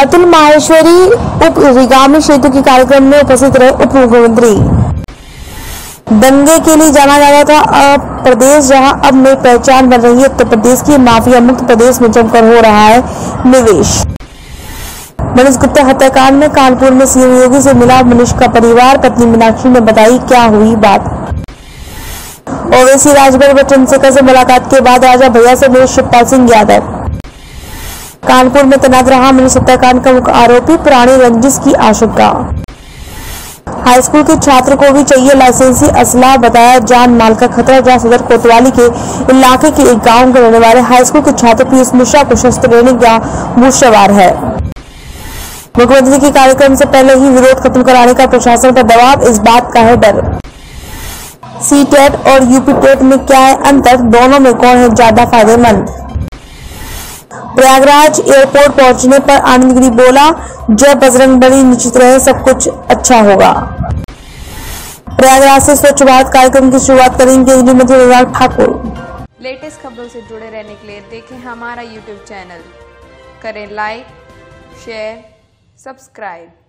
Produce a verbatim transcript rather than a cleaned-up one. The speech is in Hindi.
अतुल माहेश्वरी उप रिगामी क्षेत्र के कार्यक्रम में उपस्थित रहे उप मुख्यमंत्री। दंगे के लिए जाना जाता था अब प्रदेश, जहां अब नई पहचान बन रही है उत्तर प्रदेश की। माफिया मुक्त प्रदेश में जमकर हो रहा है निवेश। मनीष गुप्ता हत्याकांड में कानपुर में सीएम योगी से मिला मनीष का परिवार, पत्नी मीनाक्षी ने बताई क्या हुई बात। ओबीसी राजभर में चंद्रशेखर से मुलाकात के बाद राजा भैया से मिले शिवपाल सिंह यादव। कानपुर में तैनात रहा मनीष हत्याकांड का मुख्य आरोपी, पुरानी रंजिश की आशंका। हाईस्कूल के छात्र को भी चाहिए लाइसेंसी असला, बताया जान माल का खतरा। जहां सदर कोतवाली के इलाके के एक गांव के रहने वाले हाईस्कूल के छात्र पीएस मिश्रा को शस्त्र लेने का मूशवार है। मुख्यमंत्री के कार्यक्रम से पहले ही विरोध खत्म कराने का प्रशासन पर दबाव, इस बात का है डर। सीटेट और यूपीटेट में क्या है अंतर, दोनों में कौन है ज्यादा फायदेमंद। प्रयागराज एयरपोर्ट पहुंचने पर आनंद गिरी बोला, जय बजरंग बली, निश्चित रहे सब कुछ अच्छा होगा। प्रयागराज से स्वच्छ भारत कार्यक्रम की शुरुआत करेंगे केंद्रीय मंत्री अनुराग ठाकुर। लेटेस्ट खबरों से जुड़े रहने के लिए देखें हमारा यूट्यूब चैनल, करें लाइक शेयर सब्सक्राइब।